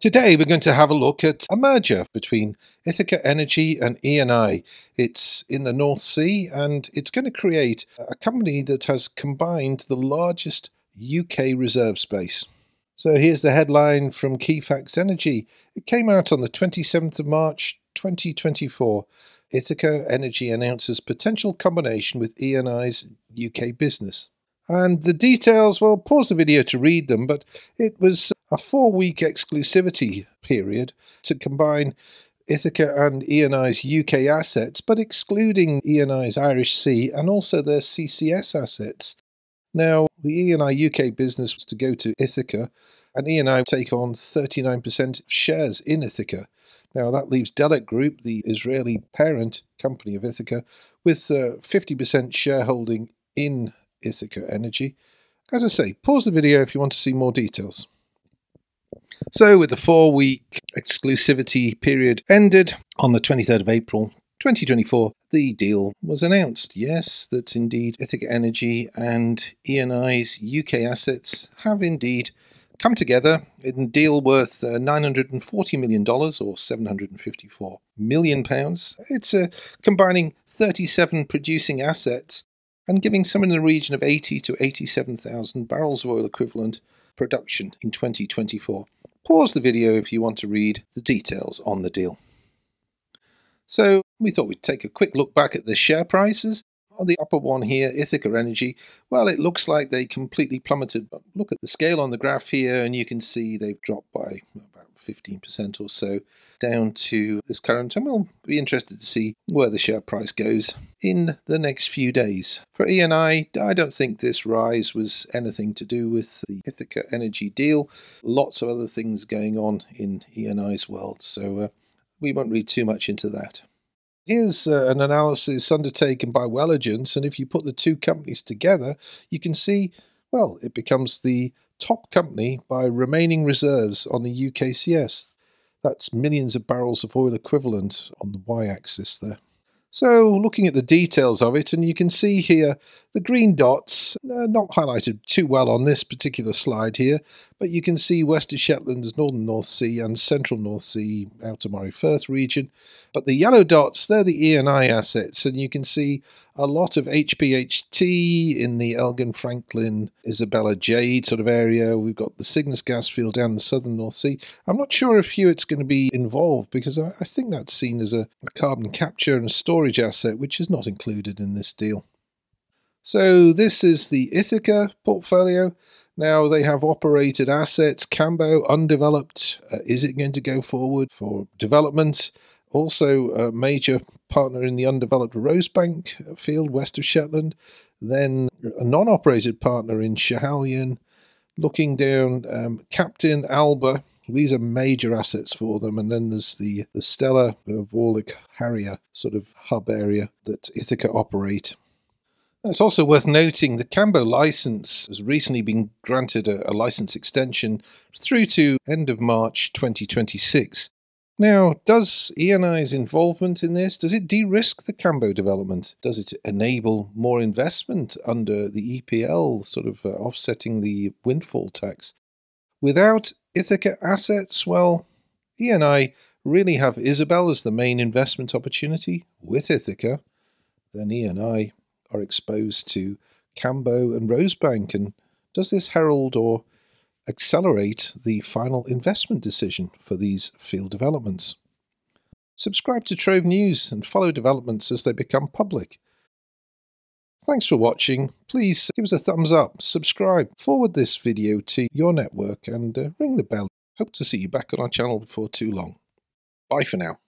Today we're going to have a look at a merger between Ithaca Energy and ENI. It's in the North Sea and it's going to create a company that has combined the largest UK reserve space. So here's the headline from Keyfacts Energy. It came out on the 27th of March 2024. Ithaca Energy announces potential combination with ENI's UK business. And the details, well, pause the video to read them, but it was a 4-week exclusivity period to combine Ithaca and ENI's UK assets, but excluding ENI's Irish Sea and also their CCS assets. Now, the ENI UK business was to go to Ithaca, and ENI take on 39% of shares in Ithaca. Now, that leaves Delek Group, the Israeli parent company of Ithaca, with 50% shareholding in Ithaca Energy. As I say, pause the video if you want to see more details. So with the 4-week exclusivity period ended on the 23rd of April 2024, the deal was announced. Yes, that indeed Ithaca Energy and ENI's UK assets have indeed come together in a deal worth $940 million or £754 million. It's combining 37 producing assets and giving some in the region of 80 to 87,000 barrels of oil equivalent production in 2024. Pause the video if you want to read the details on the deal. So we thought we'd take a quick look back at the share prices. On the upper one here, Ithaca Energy, well, it looks like they completely plummeted. But look at the scale on the graph here and you can see they've dropped by about 15% or so down to this current. And we'll be interested to see where the share price goes in the next few days. For ENI, I don't think this rise was anything to do with the Ithaca Energy deal. Lots of other things going on in ENI's world, so we won't read too much into that. Here's an analysis undertaken by Welligence, and if you put the two companies together, you can see, well, it becomes the top company by remaining reserves on the UKCS. That's millions of barrels of oil equivalent on the y-axis there. So looking at the details of it, and you can see here the green dots, not highlighted too well on this particular slide here, but you can see West of Shetland's Northern North Sea and Central North Sea, Outer Moray Firth region. But the yellow dots, they're the ENI assets, and you can see a lot of HPHT in the Elgin, Franklin, Isabella, Jade sort of area. We've got the Cygnus gas field down the Southern North Sea. I'm not sure if Hewitt's going to be involved because I think that's seen as a carbon capture and storage asset, which is not included in this deal. So this is the Ithaca portfolio. Now they have operated assets, Cambo, undeveloped. Is it going to go forward for development? Also a major partner in the undeveloped Rosebank field west of Shetland, then a non-operated partner in Schiehallion, looking down Captain, Alba. These are major assets for them, and then there's the Stella, Varlick, Harrier sort of hub area that Ithaca operate. It's also worth noting the Cambo license has recently been granted a license extension through to end of March 2026. Now, does ENI's involvement in this, does it de-risk the Cambo development? Does it enable more investment under the EPL, sort of offsetting the windfall tax? Without Ithaca assets, well, ENI really have Isabella as the main investment opportunity. With Ithaca, then ENI are exposed to Cambo and Rosebank. And does this herald or accelerate the final investment decision for these field developments? Subscribe to TROVE News and follow developments as they become public. Thanks for watching. Please give us a thumbs up, subscribe, forward this video to your network and ring the bell. Hope to see you back on our channel before too long. Bye for now.